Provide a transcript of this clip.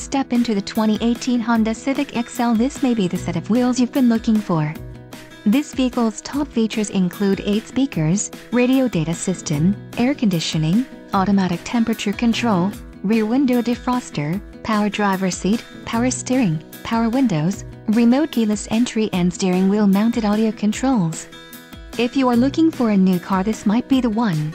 Let's step into the 2018 Honda Civic EX-L. This may be the set of wheels you've been looking for. This vehicle's top features include 8 speakers, radio data system, air conditioning, automatic temperature control, rear window defroster, power driver seat, power steering, power windows, remote keyless entry and steering wheel mounted audio controls. If you are looking for a new car, this might be the one.